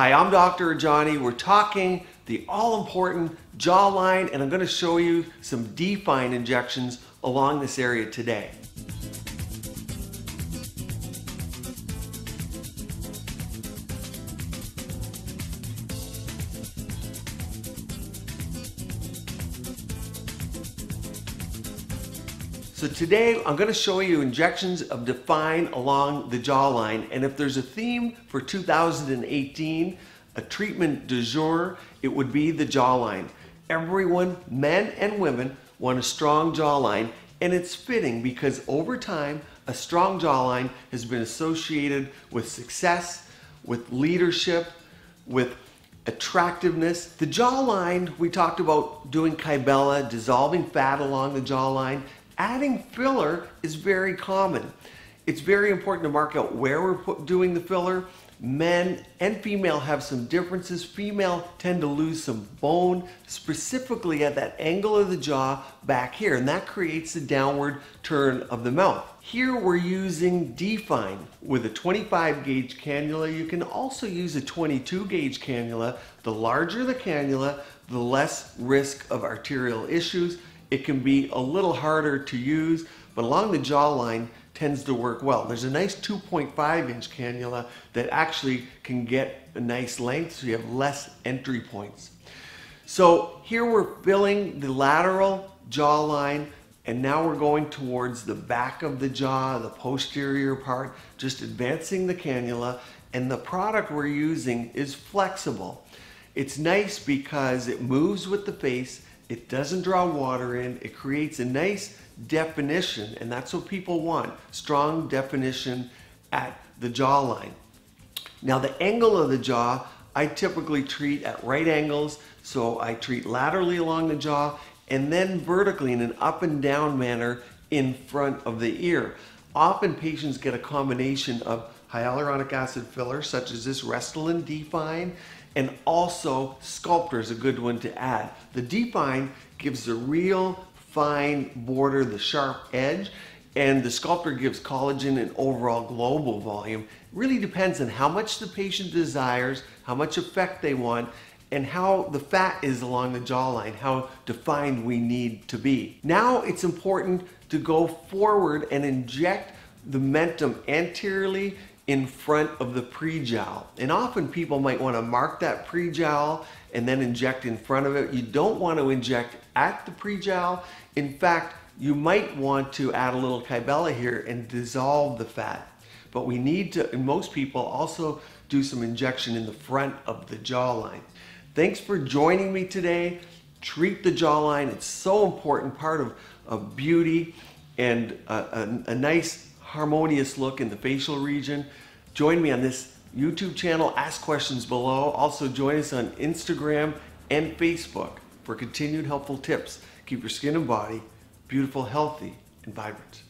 Hi, I'm Dr. Johnny. We're talking the all-important jawline, and I'm going to show you some Defyne injections along this area today. So today I'm going to show you injections of Defyne along the jawline, and if there's a theme for 2018, a treatment du jour, it would be the jawline. Everyone, men and women, want a strong jawline, and it's fitting because over time a strong jawline has been associated with success, with leadership, with attractiveness. The jawline, we talked about doing Kybella, dissolving fat along the jawline. Adding filler is very common. It's very important to mark out where we're doing the filler. Men and female have some differences. Female tend to lose some bone, specifically at that angle of the jaw back here, and that creates the downward turn of the mouth. Here we're using Defyne with a 25 gauge cannula. You can also use a 22 gauge cannula. The larger the cannula, the less risk of arterial issues. It can be a little harder to use, but along the jawline tends to work well. There's a nice 2.5 inch cannula that actually can get a nice length, so you have less entry points. So here we're filling the lateral jawline, and now we're going towards the back of the jaw, the posterior part, just advancing the cannula, and the product we're using is flexible. It's nice because it moves with the face. It doesn't draw water in. It creates a nice definition, and that's what people want, strong definition at the jawline. Now the angle of the jaw, I typically treat at right angles, so I treat laterally along the jaw and then vertically in an up and down manner in front of the ear. Often patients get a combination of hyaluronic acid filler, such as this Restylane Defyne, and also Sculptra is a good one to add. The Defyne gives the real fine border, the sharp edge, and the Sculptra gives collagen and overall global volume. It really depends on how much the patient desires, how much effect they want, and how the fat is along the jawline, how defined we need to be. Now it's important to go forward and inject the mentum anteriorly in front of the prejowl. And often people might want to mark that prejowl and then inject in front of it. You don't want to inject at the prejowl. In fact, you might want to add a little Kybella here and dissolve the fat. But we need to, and most people also do some injection in the front of the jawline. Thanks for joining me today. Treat the jawline. It's so important, part of beauty and a nice harmonious look in the facial region. Join me on this YouTube channel. Ask questions below. Also join us on Instagram and Facebook for continued helpful tips. Keep your skin and body beautiful, healthy, and vibrant.